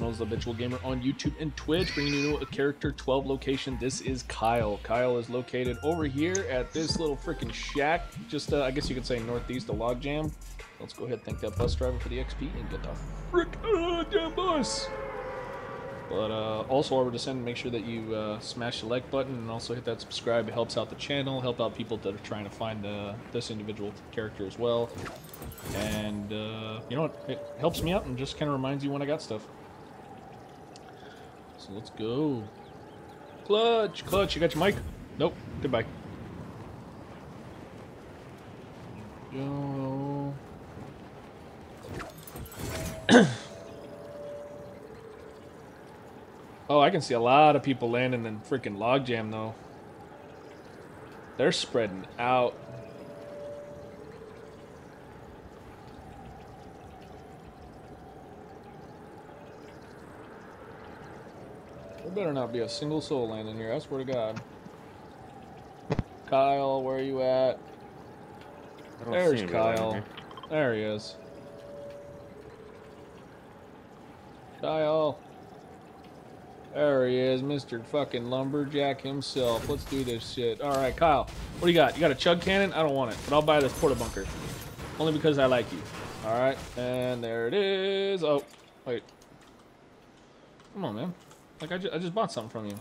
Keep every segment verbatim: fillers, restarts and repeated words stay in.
also known as the Habitual Gamer on YouTube and Twitch, bringing you a Character twelve location. This is Kyle. Kyle is located over here at this little freaking shack, just uh, I guess you could say northeast of Logjam. Let's go ahead and thank that bus driver for the X P and get the frick out of the bus. But uh, also while we're descending, make sure that you uh, smash the like button and also hit that subscribe. It helps out the channel, help out people that are trying to find the, this individual character as well. And uh, you know what, it helps me out and just kind of reminds you when I got stuff. So let's go. Clutch, clutch, you got your mic? Nope, goodbye. Go. Oh, I can see a lot of people landing in freaking Logjam though. They're spreading out. There better not be a single soul landing here, I swear to God. Kyle, where are you at? There's Kyle. There he is. Kyle. There he is, Mister fucking Lumberjack himself. Let's do this shit. All right, Kyle, what do you got? You got a chug cannon? I don't want it, but I'll buy this porta bunker. Only because I like you. All right, and there it is. Oh, wait. Come on, man. Like, I, ju I just bought something from you.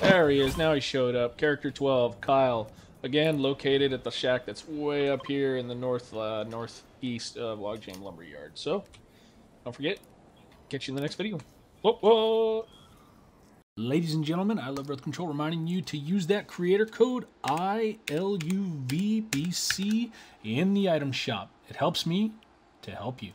There he is. Now he showed up. Character twelve, Kyle. Again, located at the shack that's way up here in the north uh, northeast of Logjam Lumberyard. So, don't forget, catch you in the next video. Whoa, whoa. Ladies and gentlemen, I Love Birth Control, reminding you to use that creator code I L U V B C in the item shop. It helps me to help you.